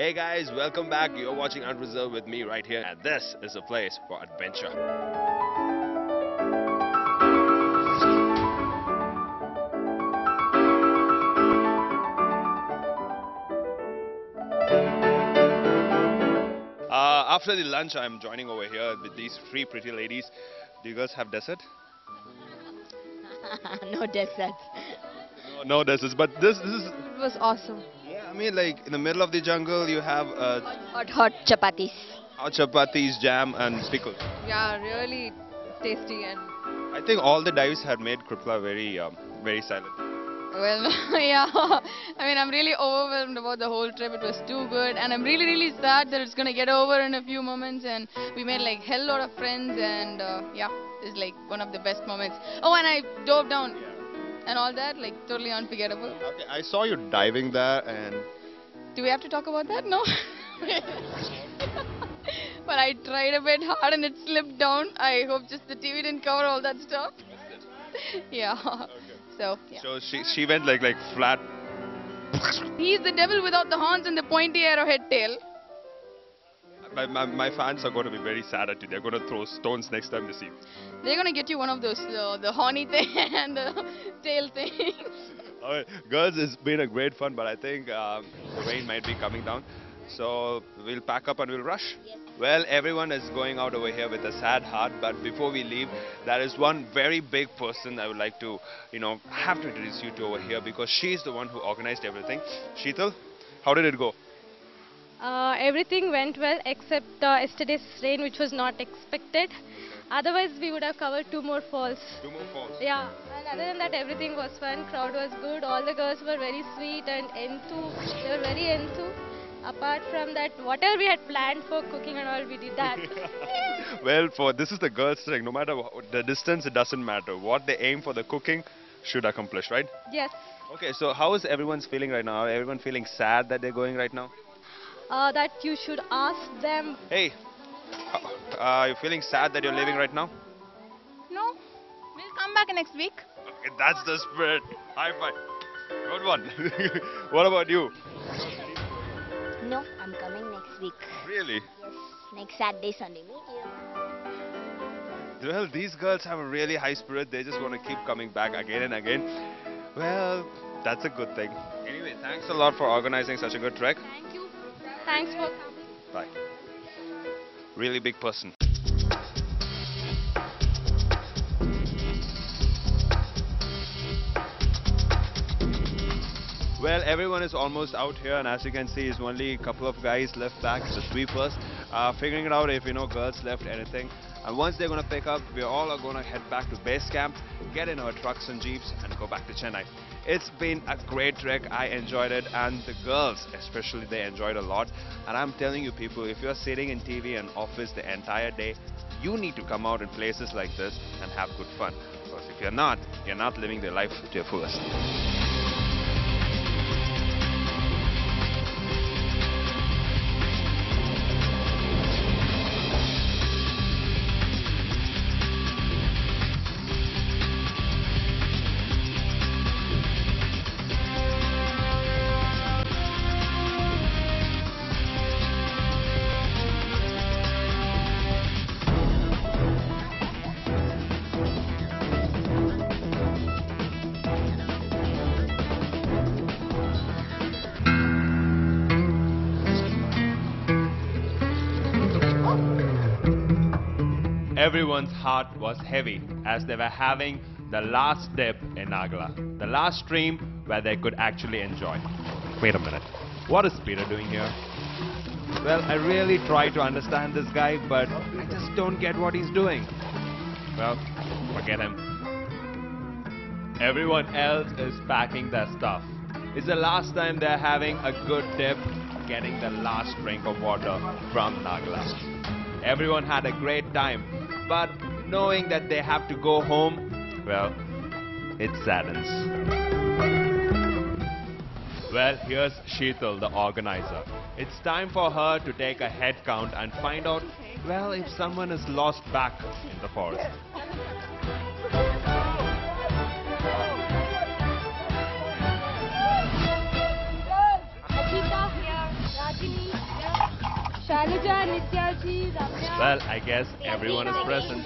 Hey guys, welcome back. You're watching Unreserved with me right here, and this is a place for adventure. After the lunch, I'm joining over here with these three pretty ladies. Do you girls have dessert? No dessert. No dessert, but this is... It was awesome. I mean, like, in the middle of the jungle, you have hot chapatis. Hot chapatis, jam and pickles. Yeah, really tasty. And I think all the dives had made Kripla very, very silent. Well, yeah. I mean, I'm really overwhelmed about the whole trip. It was too good. And I'm really, really sad that it's going to get over in a few moments. And we made, like, hell lot of friends. And, yeah, it's, like, one of the best moments. Oh, and I dove down. Yeah. And all that, like, totally unforgettable. Okay, I saw you diving there and... Do we have to talk about that? No? But I tried a bit hard and it slipped down. I hope just the TV didn't cover all that stuff. Yeah. Okay. So, yeah. So she went like flat. He's the devil without the horns and the pointy arrowhead tail. My fans are going to be very sad at you. They're going to throw stones next time they see you. They're going to get you one of those, the horny thing and the tail thing. Alright, girls, it's been a great fun, but I think the rain might be coming down. So we'll pack up and we'll rush. Yes. Well, everyone is going out over here with a sad heart, but before we leave, there is one very big person I would like to, have to introduce you to over here, because she's the one who organized everything. Sheetal, how did it go? Everything went well except yesterday's rain, which was not expected. Otherwise, we would have covered two more falls. Two more falls? Yeah. And other than that, everything was fun. Crowd was good. All the girls were very sweet and into. They were very into. Apart from that, whatever we had planned for cooking and all, we did that. Well, this is the girls' thing. No matter the distance, it doesn't matter. What they aim for the cooking should accomplish, right? Yes. Okay, so how is everyone's feeling right now? Are everyone feeling sad that they're going right now? That you should ask them. Hey, are you feeling sad that you're leaving right now? No, we'll come back next week. Okay, that's the spirit. High five. Good one. What about you? No, I'm coming next week. Really? Yes, next Saturday, Sunday. Meet you. Well, these girls have a really high spirit. They just want to keep coming back again and again. Well, that's a good thing. Anyway, thanks a lot for organizing such a good trek. Thank you. Thanks for coming. Bye. Really big person. Well, everyone is almost out here, and as you can see, it's only a couple of guys left back, the sweepers, figuring it out if girls left anything. And once they're going to pick up, we all are going to head back to base camp, get in our trucks and jeeps and go back to Chennai. It's been a great trek. I enjoyed it, and the girls especially, they enjoyed a lot. And I'm telling you people, if you're sitting in TV and office the entire day, you need to come out in places like this and have good fun. Because if you're not living their life to your fullest. Everyone's heart was heavy as they were having the last dip in Nagala, the last stream where they could actually enjoy. Wait a minute, what is Peter doing here? Well, I really try to understand this guy, but I just don't get what he's doing. Well, forget him. Everyone else is packing their stuff. It's the last time they're having a good dip, getting the last drink of water from Nagala. Everyone had a great time. But knowing that they have to go home, well, it saddens. Well, here's Sheetal, the organizer. It's time for her to take a head count and find out, well, if someone is lost back in the forest. Rajini. Shalija, Nityaji, Ramya. Well, I guess everyone is present.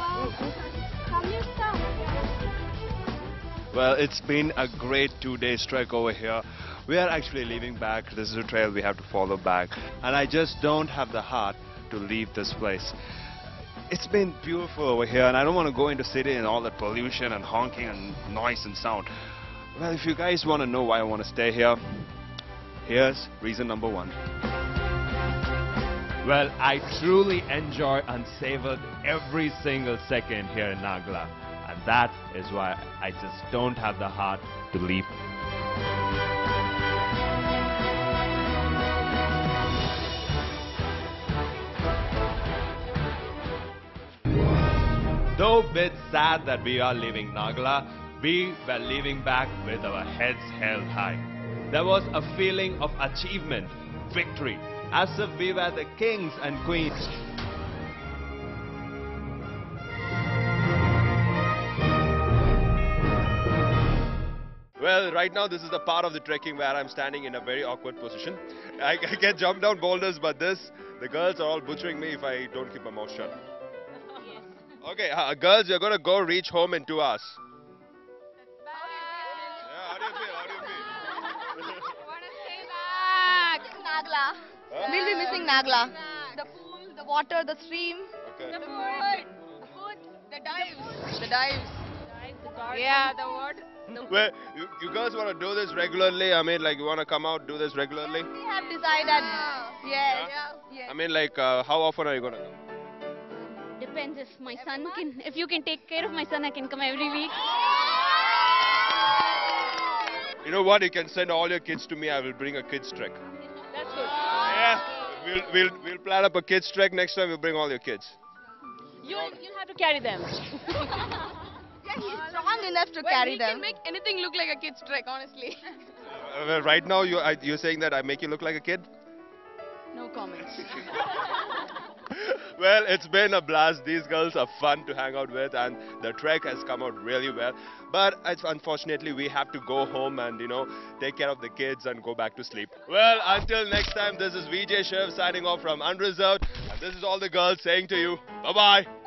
Well, it's been a great two-day trek over here. We are actually leaving back. This is a trail we have to follow back. And I just don't have the heart to leave this place. It's been beautiful over here, and I don't want to go into city and all that pollution and honking and noise and sound. Well, if you guys want to know why I want to stay here, here's reason number one. Well, I truly enjoy and savored every single second here in Nagala. And that is why I just don't have the heart to leave. Though a bit sad that we are leaving Nagala, we were leaving back with our heads held high. There was a feeling of achievement, victory, as if we were the kings and queens. Well, right now this is the part of the trekking where I'm standing in a very awkward position. I can jump down boulders, but the girls are all butchering me if I don't keep my mouth shut. Okay, girls, you're gonna go reach home in 2 hours. Bye. Yeah, how do you feel? How do you feel? I wanna stay back. Nagala. Huh? We'll be missing Nagala. The pool, the water, the stream. Okay. The food. The food. The dives. The dives. The garden. Yeah, the water. Well, you girls wanna do this regularly? I mean, like, you wanna come out, do this regularly? Yes, we have decided. Yeah. Yeah. Yeah. I mean, like, how often are you gonna come? Depends if my son can, if you can take care of my son, I can come every week. You know what, you can send all your kids to me, I will bring a kids trek. That's good. Yeah, we'll plan up a kids trek, next time we'll bring all your kids. You'll have to carry them. Yeah, he's strong enough to carry them. He can make anything look like a kids trek, honestly. Well, right now you're saying that I make you look like a kid? No comments. Well, it's been a blast. These girls are fun to hang out with, and the trek has come out really well. But it's unfortunately we have to go home and, you know, take care of the kids and go back to sleep. Well, until next time, this is VJ Sheriff signing off from Unreserved, and this is all the girls saying to you, bye-bye.